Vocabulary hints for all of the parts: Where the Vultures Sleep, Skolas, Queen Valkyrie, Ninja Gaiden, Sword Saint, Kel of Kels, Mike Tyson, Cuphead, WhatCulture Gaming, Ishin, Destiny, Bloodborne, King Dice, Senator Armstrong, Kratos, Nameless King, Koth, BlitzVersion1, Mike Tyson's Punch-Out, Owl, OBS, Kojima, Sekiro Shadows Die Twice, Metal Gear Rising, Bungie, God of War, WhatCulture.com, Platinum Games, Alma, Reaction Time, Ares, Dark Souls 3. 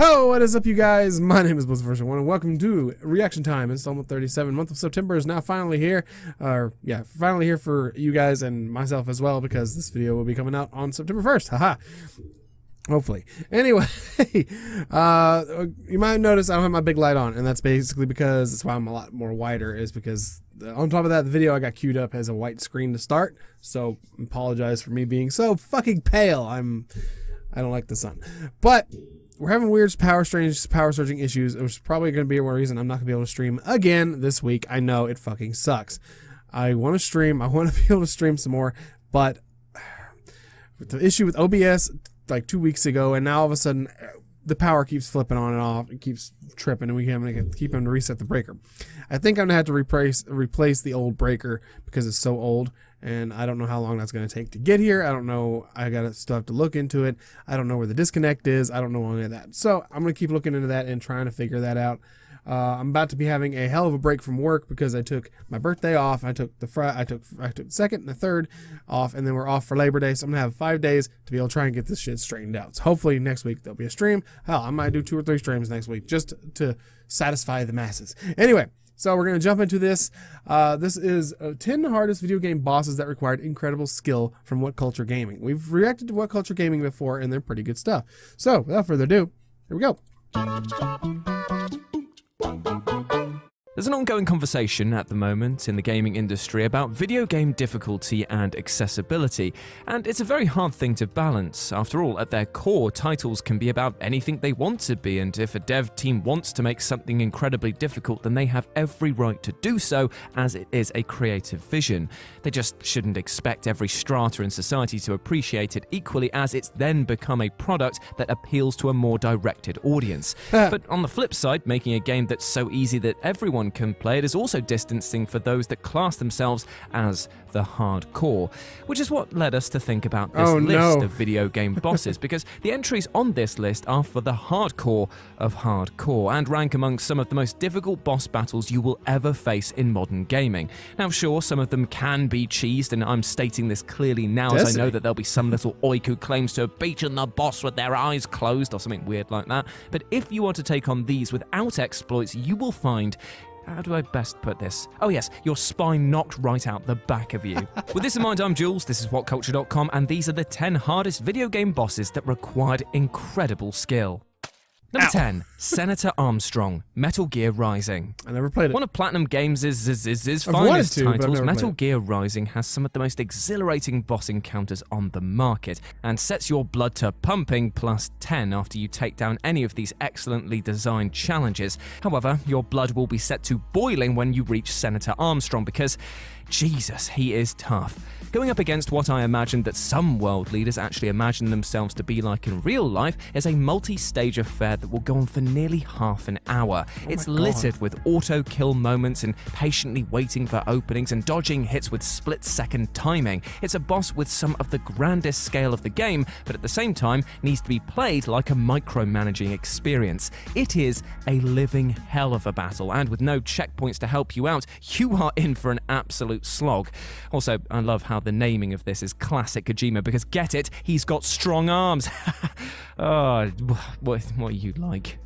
Hello, what is up, you guys? My name is BlitzVersion1 and welcome to Reaction Time, installment 37. Month of September is now finally here. Yeah, finally here for you guys and myself as well, because this video will be coming out on September 1st. Haha. Hopefully. Anyway, you might notice I don't have my big light on, and that's basically because that's why I'm a lot more wider, is because on top of that, the video I got queued up has a white screen to start, so apologize for me being so fucking pale. I don't like the sun. But we're having weird power surging issues. It was probably going to be a reason I'm not going to be able to stream again this week. I know, it fucking sucks. I want to stream. I want to be able to stream some more, but the issue with OBS like 2 weeks ago, and now all of a sudden the power keeps flipping on and off. It keeps tripping, and we can't keep having to reset the breaker. I think I'm going to have to replace the old breaker because it's so old. And I don't know how long that's going to take to get here. I don't know. I got to still have to look into it. I don't know where the disconnect is. I don't know any of that. So I'm going to keep looking into that and trying to figure that out. I'm about to be having a hell of a break from work because I took my birthday off. I took the I took the 2nd and the 3rd off, and then we're off for Labor Day. So I'm going to have 5 days to be able to try and get this shit straightened out. So hopefully next week there'll be a stream. Hell, I might do 2 or 3 streams next week just to satisfy the masses. Anyway. So we're going to jump into this. This is 10 hardest video game bosses that required incredible skill from WhatCulture Gaming. We've reacted to WhatCulture Gaming before, and they're pretty good stuff. So without further ado, here we go. There's an ongoing conversation at the moment in the gaming industry about video game difficulty and accessibility, and it's a very hard thing to balance. After all, at their core, titles can be about anything they want to be, and if a dev team wants to make something incredibly difficult, then they have every right to do so, as it is a creative vision. They just shouldn't expect every strata in society to appreciate it equally, as it's then become a product that appeals to a more directed audience. But on the flip side, making a game that's so easy that everyone can play it is also distancing for those that class themselves as the hardcore, which is what led us to think about this list of video game bosses, because the entries on this list are for the hardcore of hardcore and rank among some of the most difficult boss battles you will ever face in modern gaming. Now sure, some of them can be cheesed, and I'm stating this clearly now as I know that there'll be some little oik who claims to have beaten the boss with their eyes closed or something weird like that, but if you are to take on these without exploits, you will find, how do I best put this? Oh yes, your spine knocked right out the back of you. With this in mind, I'm Jules, this is WhatCulture.com, and these are the 10 hardest video game bosses that required incredible skill. Number 10, Senator Armstrong, Metal Gear Rising. I never played it. One of Platinum Games' finest titles, Metal Gear Rising has some of the most exhilarating boss encounters on the market, and sets your blood to pumping +10 after you take down any of these excellently designed challenges. However, your blood will be set to boiling when you reach Senator Armstrong, because Jesus, he is tough. Going up against what I imagined that some world leaders actually imagine themselves to be like in real life is a multi-stage affair that will go on for nearly half an hour. It's littered with auto-kill moments and patiently waiting for openings and dodging hits with split-second timing. It's a boss with some of the grandest scale of the game, but at the same time needs to be played like a micromanaging experience. It is a living hell of a battle, and with no checkpoints to help you out, you are in for an absolute slog. Also, I love how the naming of this is classic Kojima, because get it, he's got strong arms. Oh, what you like.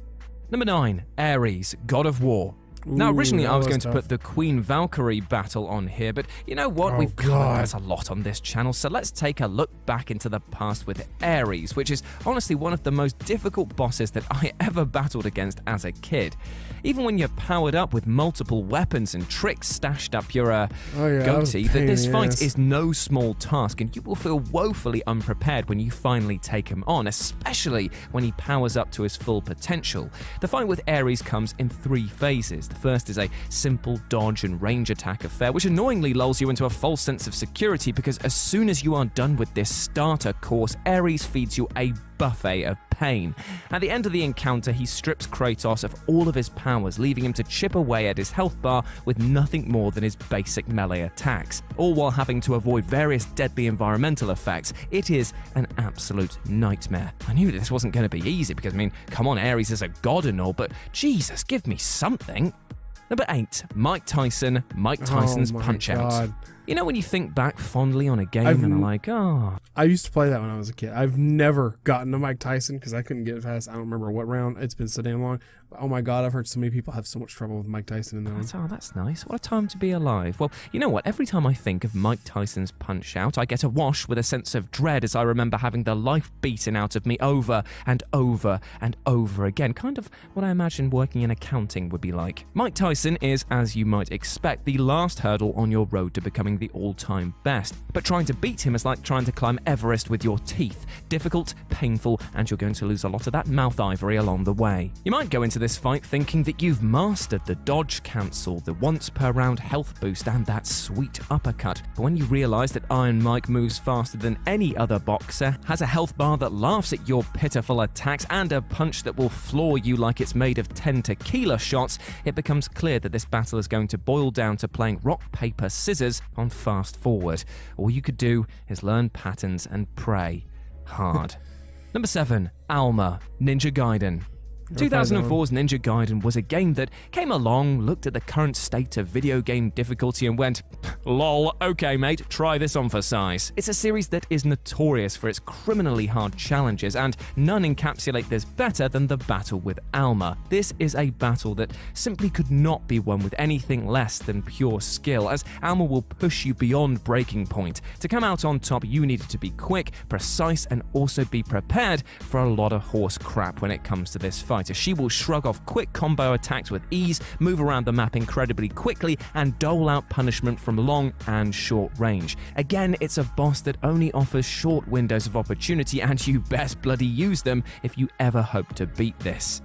Number 9, Ares, God of War. Now, originally I was going to put the Queen Valkyrie battle on here, but you know what? We've covered that a lot on this channel, so let's take a look back into the past with Ares, which is honestly one of the most difficult bosses that I ever battled against as a kid. Even when you're powered up with multiple weapons and tricks stashed up your goatee, that this fight is no small task, and you will feel woefully unprepared when you finally take him on, especially when he powers up to his full potential. The fight with Ares comes in 3 phases. The first is a simple dodge and range attack affair, which annoyingly lulls you into a false sense of security, because as soon as you are done with this starter course, Ares feeds you a buffet of pain. At the end of the encounter, he strips Kratos of all of his powers, leaving him to chip away at his health bar with nothing more than his basic melee attacks, all while having to avoid various deadly environmental effects. It is an absolute nightmare. I knew this wasn't going to be easy because, I mean, come on, Ares is a god and all, but Jesus, give me something. Number 8, Mike Tyson's Punch-Out. You know when you think back fondly on a game and are like, oh. I used to play that when I was a kid. I've never gotten to Mike Tyson because I couldn't get past, I don't remember what round. It's been so damn long. Oh my God, I've heard so many people have so much trouble with Mike Tyson in that one. Oh, that's nice. What a time to be alive. Well, you know what? Every time I think of Mike Tyson's Punch-Out, I get awash with a sense of dread as I remember having the life beaten out of me over and over and over again. Kind of what I imagine working in accounting would be like. Mike Tyson is, as you might expect, the last hurdle on your road to becoming the all-time best. But trying to beat him is like trying to climb Everest with your teeth. Difficult, painful, and you're going to lose a lot of that mouth ivory along the way. You might go into this fight thinking that you've mastered the dodge cancel, the once-per-round health boost, and that sweet uppercut. But when you realize that Iron Mike moves faster than any other boxer, has a health bar that laughs at your pitiful attacks, and a punch that will floor you like it's made of 10 tequila shots, it becomes clear that this battle is going to boil down to playing rock, paper, scissors on fast forward. All you could do is learn patterns and pray hard. Number 7, Alma, Ninja Gaiden. 2004's Ninja Gaiden was a game that came along, looked at the current state of video game difficulty and went, lol, okay mate, try this on for size. It's a series that is notorious for its criminally hard challenges, and none encapsulate this better than the battle with Alma. This is a battle that simply could not be won with anything less than pure skill, as Alma will push you beyond breaking point. To come out on top, you needed to be quick, precise, and also be prepared for a lot of horse crap when it comes to this fight. She will shrug off quick combo attacks with ease, move around the map incredibly quickly, and dole out punishment from long and short range. Again, it's a boss that only offers short windows of opportunity, and you best bloody use them if you ever hope to beat this.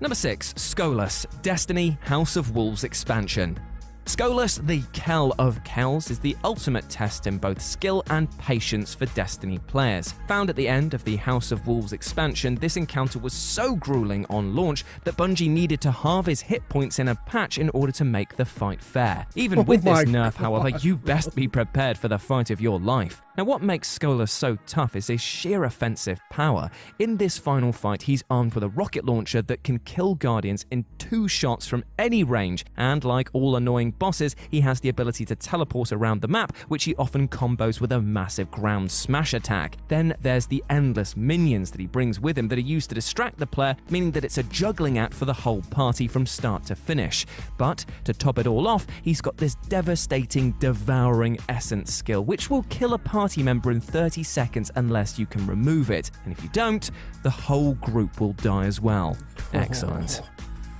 Number 6, Skolas, Destiny, House of Wolves expansion. Skolas, the Kel of Kels, is the ultimate test in both skill and patience for Destiny players. Found at the end of the House of Wolves expansion, this encounter was so grueling on launch that Bungie needed to halve his hit points in a patch in order to make the fight fair. Even with this nerf, however, you best be prepared for the fight of your life. Now, what makes Skolas so tough is his sheer offensive power. In this final fight, he's armed with a rocket launcher that can kill Guardians in 2 shots from any range, and like all annoying bosses, he has the ability to teleport around the map, which he often combos with a massive ground smash attack. Then there's the endless minions that he brings with him that are used to distract the player, meaning that it's a juggling act for the whole party from start to finish. But to top it all off, he's got this devastating, devouring essence skill, which will kill a party member in 30 seconds unless you can remove it. And if you don't, the whole group will die as well. Excellent.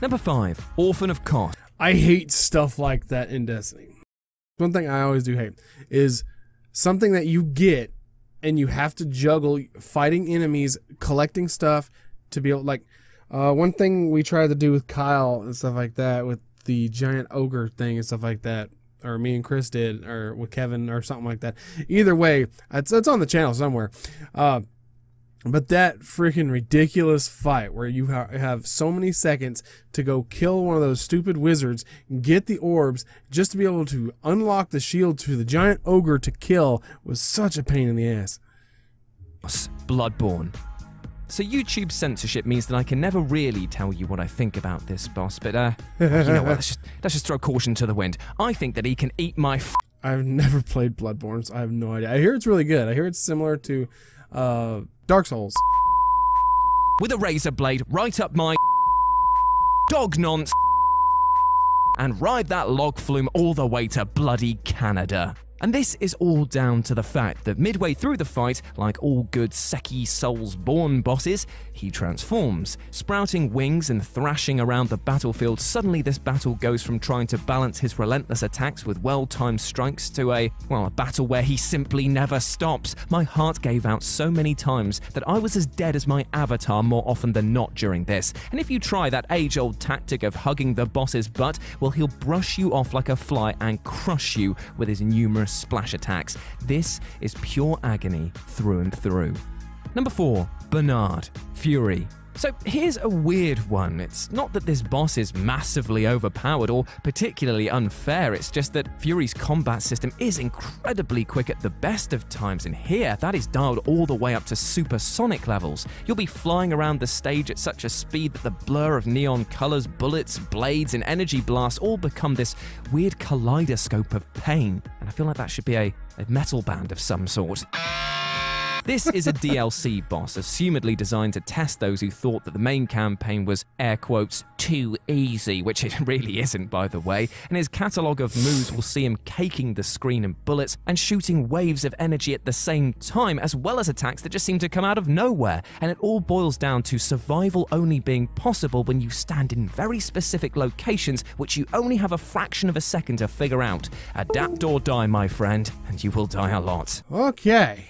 Number 5, Orphan of Koth. I hate stuff like that in Destiny. One thing I always do hate is something that you get and you have to juggle fighting enemies, collecting stuff to be able, like, one thing we tried to do with Kyle and stuff like that, with the giant ogre thing and stuff like that, or me and Chris did, or with Kevin or something like that. Either way, it's on the channel somewhere. But that freaking ridiculous fight where you have so many seconds to go kill one of those stupid wizards, get the orbs, just to be able to unlock the shield to the giant ogre to kill, was such a pain in the ass. Bloodborne. So YouTube censorship means that I can never really tell you what I think about this boss, but you know what, let's just throw caution to the wind. I think that he can eat my I've never played Bloodborne, so I have no idea. I hear it's really good. I hear it's similar to Dark Souls. With a razor blade right up my dog nonce and ride that log flume all the way to bloody Canada. And this is all down to the fact that midway through the fight, like all good Seki Soulsborne bosses, he transforms. Sprouting wings and thrashing around the battlefield, suddenly this battle goes from trying to balance his relentless attacks with well-timed strikes to a, well, a battle where he simply never stops. My heart gave out so many times that I was as dead as my avatar more often than not during this. And if you try that age-old tactic of hugging the boss's butt, well, he'll brush you off like a fly and crush you with his numerous splash attacks. This is pure agony through and through. Number 4, Bernard, Fury. So here's a weird one. It's not that this boss is massively overpowered or particularly unfair, it's just that Fury's combat system is incredibly quick at the best of times, and here that is dialed all the way up to supersonic levels. You'll be flying around the stage at such a speed that the blur of neon colors, bullets, blades, and energy blasts all become this weird kaleidoscope of pain, and I feel like that should be a metal band of some sort. This is a DLC boss, assumedly designed to test those who thought that the main campaign was, air quotes, too easy, which it really isn't, by the way, and his catalogue of moves will see him caking the screen in bullets and shooting waves of energy at the same time, as well as attacks that just seem to come out of nowhere, and it all boils down to survival only being possible when you stand in very specific locations which you only have a fraction of a second to figure out. Adapt or die, my friend, and you will die a lot. Okay.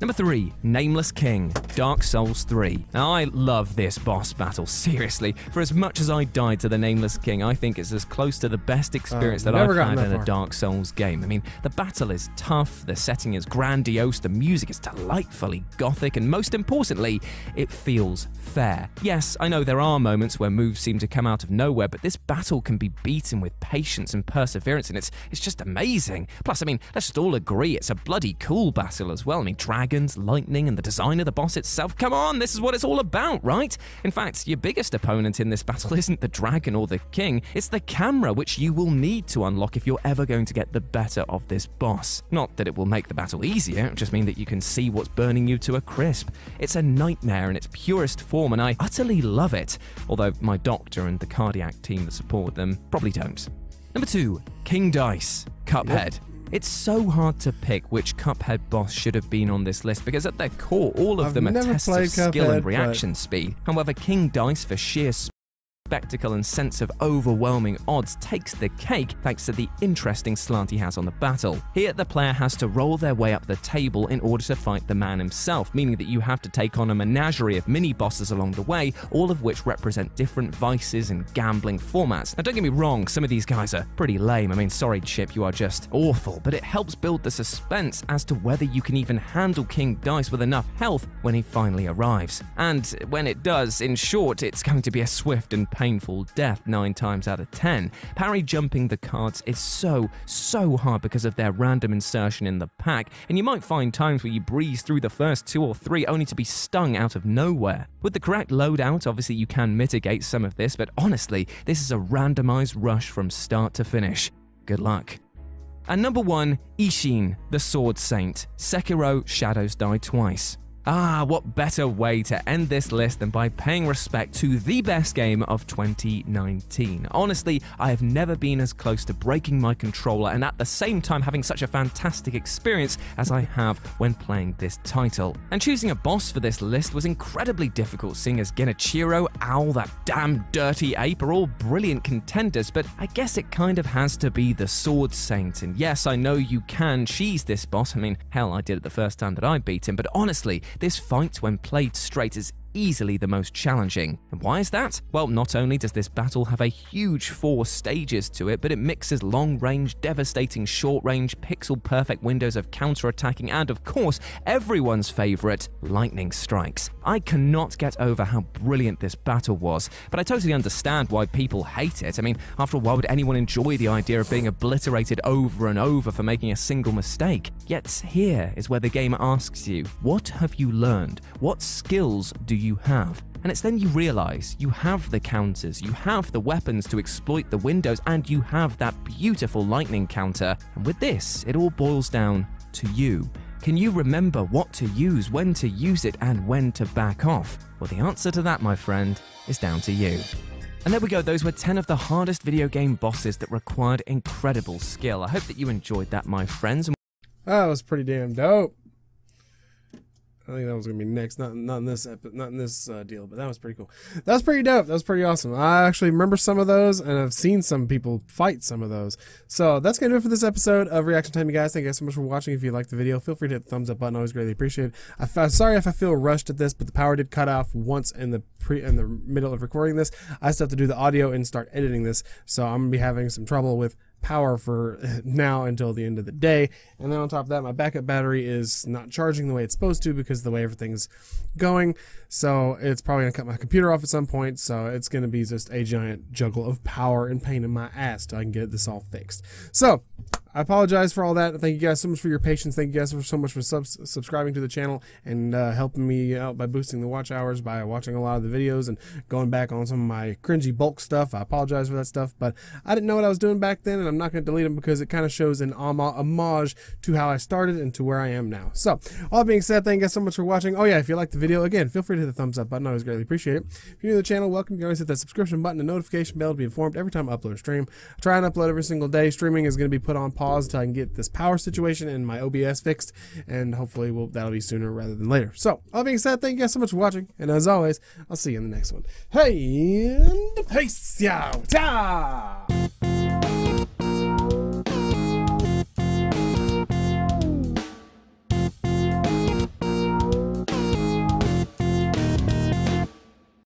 Number 3, Nameless King, Dark Souls 3. Now, I love this boss battle, seriously. For as much as I died to the Nameless King, I think it's as close to the best experience that I've had in a Dark Souls game. I mean, the battle is tough, the setting is grandiose, the music is delightfully gothic, and most importantly, it feels fair. Yes, I know there are moments where moves seem to come out of nowhere, but this battle can be beaten with patience and perseverance, and it's just amazing. Plus, I mean, let's just all agree, it's a bloody cool battle as well. I mean, dragons, lightning, and the design of the boss itself. Come on, this is what it's all about, right? In fact, your biggest opponent in this battle isn't the dragon or the king, it's the camera, which you will need to unlock if you're ever going to get the better of this boss. Not that it will make the battle easier, it just means that you can see what's burning you to a crisp. It's a nightmare in its purest form, and I utterly love it, although my doctor and the cardiac team that support them probably don't. Number 2, King Dice, Cuphead. Yep. It's so hard to pick which Cuphead boss should have been on this list because at their core, all of them are tests of skill and reaction speed. However, King Dice, for sheer spectacle and sense of overwhelming odds, takes the cake thanks to the interesting slant he has on the battle. Here, the player has to roll their way up the table in order to fight the man himself, meaning that you have to take on a menagerie of mini-bosses along the way, all of which represent different vices and gambling formats. Now, don't get me wrong, some of these guys are pretty lame. I mean, sorry, Chip, you are just awful, but it helps build the suspense as to whether you can even handle King Dice with enough health when he finally arrives. And when it does, in short, it's going to be a swift and painful death 9 times out of 10. Parry jumping the cards is so hard because of their random insertion in the pack, and you might find times where you breeze through the first 2 or 3 only to be stung out of nowhere. With the correct loadout, obviously you can mitigate some of this, but honestly, this is a randomized rush from start to finish. Good luck. And number 1, Ishin, the Sword Saint, Sekiro Shadows Die Twice. Ah, what better way to end this list than by paying respect to the best game of 2019. Honestly, I have never been as close to breaking my controller and at the same time having such a fantastic experience as I have when playing this title. And choosing a boss for this list was incredibly difficult, seeing as Genichiro, Owl, that damn dirty ape are all brilliant contenders, but I guess it kind of has to be the Sword Saint. And yes, I know you can cheese this boss. I mean, hell, I did it the first time that I beat him, but honestly, this fight, when played straight, is easily the most challenging. And why is that? Well, not only does this battle have a huge 4 stages to it, but it mixes long-range, devastating short-range, pixel-perfect windows of counter-attacking, and of course, everyone's favorite, lightning strikes. I cannot get over how brilliant this battle was, but I totally understand why people hate it. I mean, after all, why would anyone enjoy the idea of being obliterated over and over for making a single mistake? Yet here is where the game asks you, what have you learned? What skills do you have? And it's then you realize you have the counters, you have the weapons to exploit the windows, and you have that beautiful lightning counter. And with this, it all boils down to you. Can you remember what to use, when to use it, and when to back off? Well, the answer to that, my friend, is down to you. And there we go, those were 10 of the hardest video game bosses that required incredible skill. I hope that you enjoyed that, my friends. That was pretty damn dope. I think that was gonna be next, not in this deal, but that was pretty cool. That was pretty dope. That was pretty awesome. I actually remember some of those, and I've seen some people fight some of those. So that's gonna do it for this episode of Reaction Time, you guys. Thank you guys so much for watching. If you liked the video, feel free to hit the thumbs up button. I always greatly appreciate it. I'm sorry if I feel rushed at this, but the power did cut off once in the middle of recording this. I still have to do the audio and start editing this, so I'm gonna be having some trouble with power for now until the end of the day. And then on top of that, my backup battery is not charging the way it's supposed to because of the way everything's going. So it's probably gonna cut my computer off at some point. So it's gonna be just a giant juggle of power and pain in my ass till I can get this all fixed. So I apologize for all that. Thank you guys so much for your patience. Thank you guys so much for subscribing to the channel and helping me out by boosting the watch hours by watching a lot of the videos and going back on some of my cringy bulk stuff. I apologize for that stuff, but I didn't know what I was doing back then, and I'm not going to delete them because it kind of shows an homage to how I started and to where I am now. So, all that being said, thank you guys so much for watching. Oh yeah, if you liked the video, again, feel free to hit the thumbs up button. I always greatly appreciate it. If you're new to the channel, welcome. You can always hit that subscription button and notification bell to be informed every time I upload a stream. I try and upload every single day. Streaming is going to be put on pause until I can get this power situation and my OBS fixed, and hopefully that'll be sooner rather than later. So, all that being said, thank you guys so much for watching, and as always, I'll see you in the next one. Hey, and peace out!